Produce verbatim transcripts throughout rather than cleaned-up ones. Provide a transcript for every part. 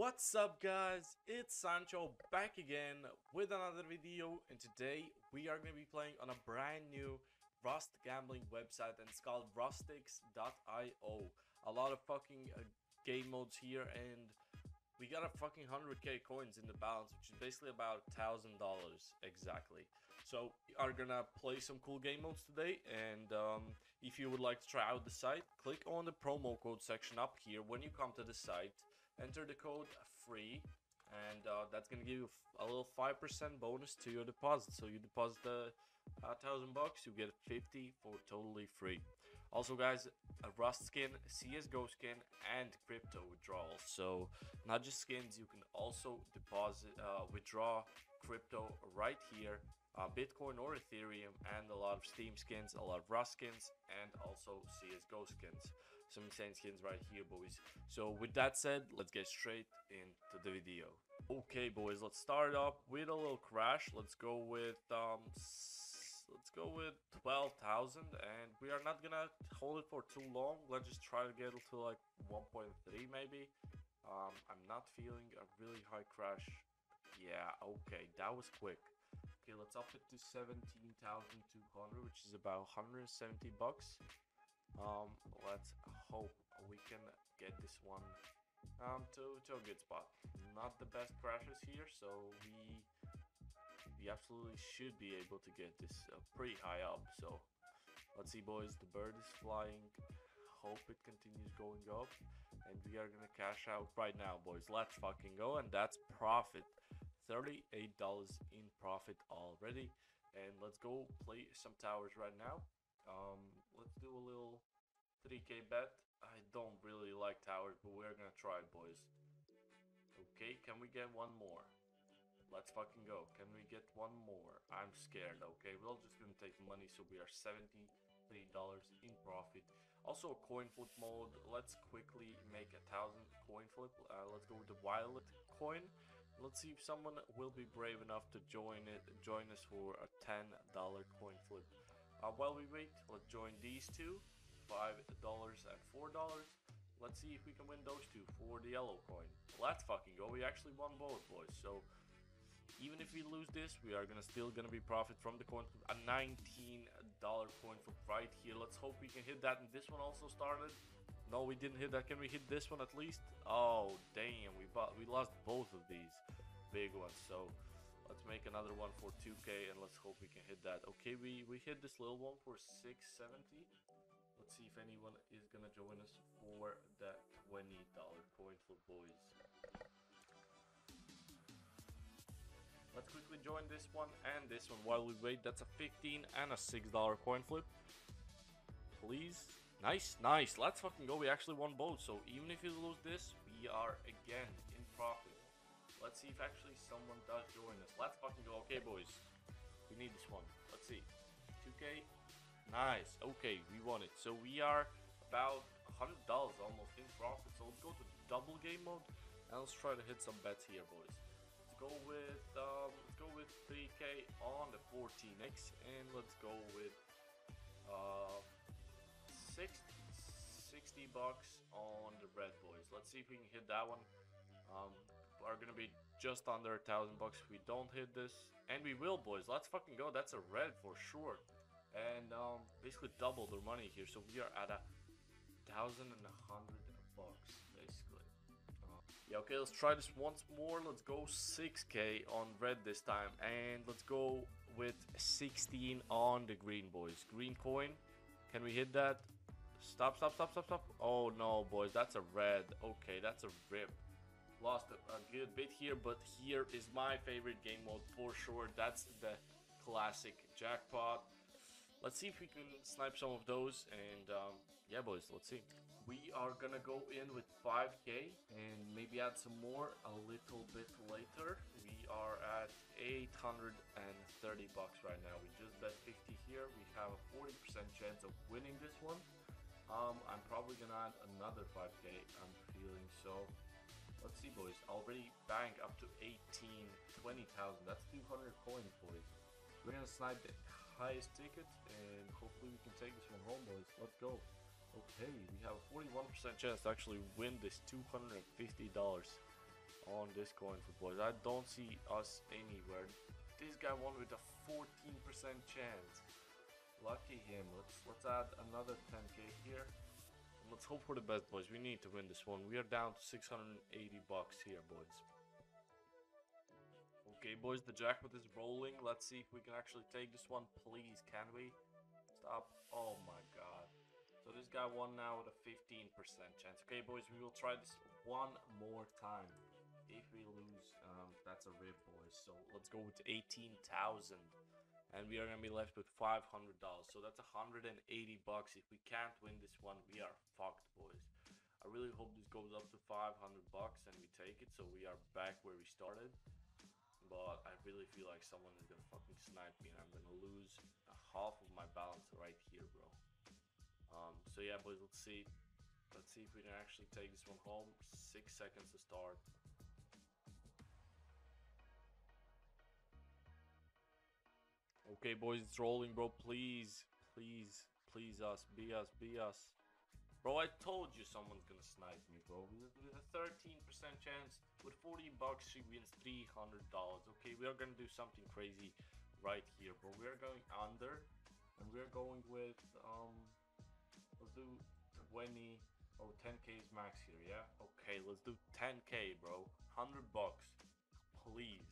What's up guys, it's Sancho back again with another video, and today we are going to be playing on a brand new Rust gambling website, and it's called rustix dot i o. A lot of fucking uh, game modes here, and we got a fucking one hundred K coins in the balance, which is basically about one thousand dollars exactly. So we are gonna play some cool game modes today, and um, if you would like to try out the site, click on the promo code section up here. When you come to the site, enter the code FREE, and uh, that's gonna give you a little five percent bonus to your deposit. So you deposit a, a thousand bucks, you get fifty for totally free. Also guys, a Rust skin, C S G O skin, and crypto withdrawals. So not just skins, you can also deposit, uh, withdraw crypto right here, uh, Bitcoin or Ethereum, and a lot of Steam skins, a lot of Rust skins, and also C S G O skins. Some insane skins right here, boys. So with that said, let's get straight into the video. Okay boys, let's start up with a little Crash. Let's go with um let's go with twelve thousand, and we are not gonna hold it for too long. Let's just try to get it to like one point three maybe. um I'm not feeling a really high Crash. Yeah, okay, that was quick. Okay, let's up it to seventeen thousand two hundred, which is about one hundred seventy bucks. Um let's hope we can get this one um to, to a good spot. Not the best Crashes here, so we we absolutely should be able to get this uh, pretty high up. So let's see boys, the bird is flying, hope it continues going up, and we are gonna cash out right now boys. Let's fucking go. And that's profit, thirty-eight dollars in profit already. And let's go play some towers right now. Um let's do a little three K bet. I don't really like towers, but we're gonna try it boys. Okay, can we get one more? Let's fucking go. Can we get one more? I'm scared. Okay, we're all just gonna take the money. So we are seventy-three dollars in profit. Also a coin flip mode. Let's quickly make a thousand coin flip. Uh, let's go with the violet coin. Let's see if someone will be brave enough to join it. Join us for a ten dollar coin flip. Uh, while we wait, let's join these two, five dollars and four dollars. Let's see if we can win those two for the yellow coin. Let's fucking go. We actually won both boys. So even if we lose this, we are gonna still gonna be profit from the coin. A nineteen dollar coin flip right here. Let's hope we can hit that. And this one also started. No, we didn't hit that. Can we hit this one at least? Oh damn, we bought, we lost both of these big ones. So let's make another one for two K, and let's hope we can hit that. Okay, we, we hit this little one for six seventy. Let's see if anyone is gonna join us for that twenty dollar coin flip boys. Let's quickly join this one and this one while we wait. That's a fifteen dollar and a six dollar coin flip. Please. Nice, nice. Let's fucking go. We actually won both. So even if you lose this, we are again in profit. Let's see if actually someone does join us. Let's fucking go. Okay, boys. We need this one. Let's see. two K. Nice. Okay, we won it. So we are about one hundred dollars almost in profit. So let's go to double game mode and let's try to hit some bets here, boys. Go with um, let's go with three K on the fourteen X, and let's go with uh, sixty bucks on the red boys. Let's see if we can hit that one. Um, we're gonna be just under a thousand bucks if we don't hit this, and we will, boys. Let's fucking go. That's a red for sure, and um, basically double the money here. So we are at a thousand and a hundred bucks basically. Yeah, okay, let's try this once more. Let's go six K on red this time, and let's go with sixteen on the green boys. Green coin, can we hit that? Stop, stop, stop, stop, stop. Oh no boys, that's a red. Okay, that's a rip. Lost a, a good bit here, but here is my favorite game mode for sure. That's the classic jackpot. Let's see if we can snipe some of those, and um, yeah boys, let's see. We are gonna go in with five K and maybe add some more a little bit later. We are at eight hundred thirty bucks right now. We just bet fifty here. We have a forty percent chance of winning this one. Um, I'm probably gonna add another five K, I'm feeling so. Let's see boys, already bank up to eighteen, twenty thousand. That's two hundred coins boys. We're gonna snipe the highest ticket, and hopefully we can take this one home boys. Let's go. Okay, we have a forty-one percent chance to actually win this two hundred fifty dollars. on this coin for boys. I don't see us anywhere. This guy won with a fourteen percent chance. Lucky him. Let's let's add another ten K here. And let's hope for the best, boys. We need to win this one. We are down to six hundred eighty bucks here, boys. Okay, boys, the jackpot is rolling. Let's see if we can actually take this one. Please, can we? Stop. Oh my god. So this guy won now with a fifteen percent chance. Okay, boys, we will try this one more time. If we lose, um, that's a rip, boys. So let's go with eighteen thousand. And we are going to be left with five hundred dollars. So that's one hundred eighty bucks. If we can't win this one, we are fucked, boys. I really hope this goes up to five hundred bucks and we take it. So we are back where we started. But I really feel like someone is going to fucking snipe me. And I'm going to lose half of my balance right here, bro. Um, so yeah, boys, let's see. Let's see if we can actually take this one home. Six seconds to start. Okay, boys, it's rolling, bro. Please, please, please us. Be us, be us. Bro, I told you someone's gonna snipe me, bro. With a thirteen percent chance, with forty bucks, she wins three hundred dollars. Okay, we are gonna do something crazy right here, bro. We are going under, and we are going with... um. Let's do twenty, oh, ten K is max here, yeah? Okay, let's do ten K, bro. one hundred bucks, please.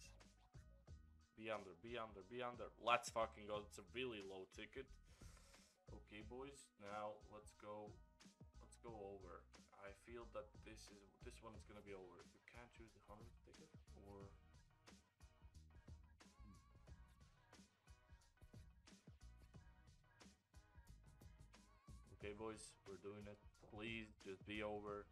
Be under, be under, be under. Let's fucking go. It's a really low ticket. Okay, boys, now let's go, let's go over. I feel that this is, this one is gonna be over. You can't choose the one hundred ticket, or... Okay, boys, we're doing it. Please just be over.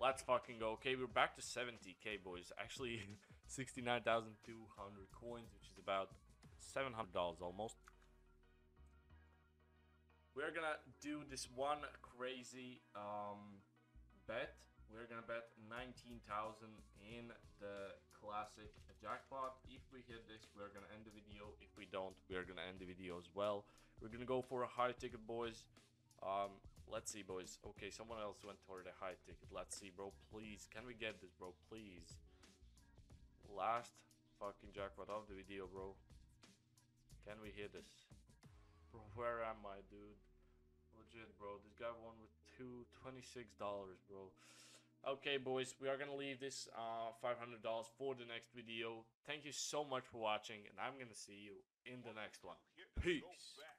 Let's fucking go. Okay, we're back to seventy K, boys. Actually, sixty-nine thousand two hundred coins, which is about seven hundred dollars almost. We're gonna do this one crazy um, bet. We're gonna bet nineteen thousand in the classic jackpot. If we hit this, we're gonna end the video. If we don't, we're gonna end the video as well. We're gonna go for a high ticket, boys. Um, let's see, boys. Okay, someone else went for the high ticket. Let's see, bro. Please, can we get this, bro? Please. Last fucking jackpot of the video, bro. Can we hit this? Bro, where am I, dude? Legit, bro. This guy won with two hundred twenty-six dollars, bro. Okay, boys, we are gonna leave this uh five hundred dollars for the next video. Thank you so much for watching, and I'm gonna see you in the next one. Peace.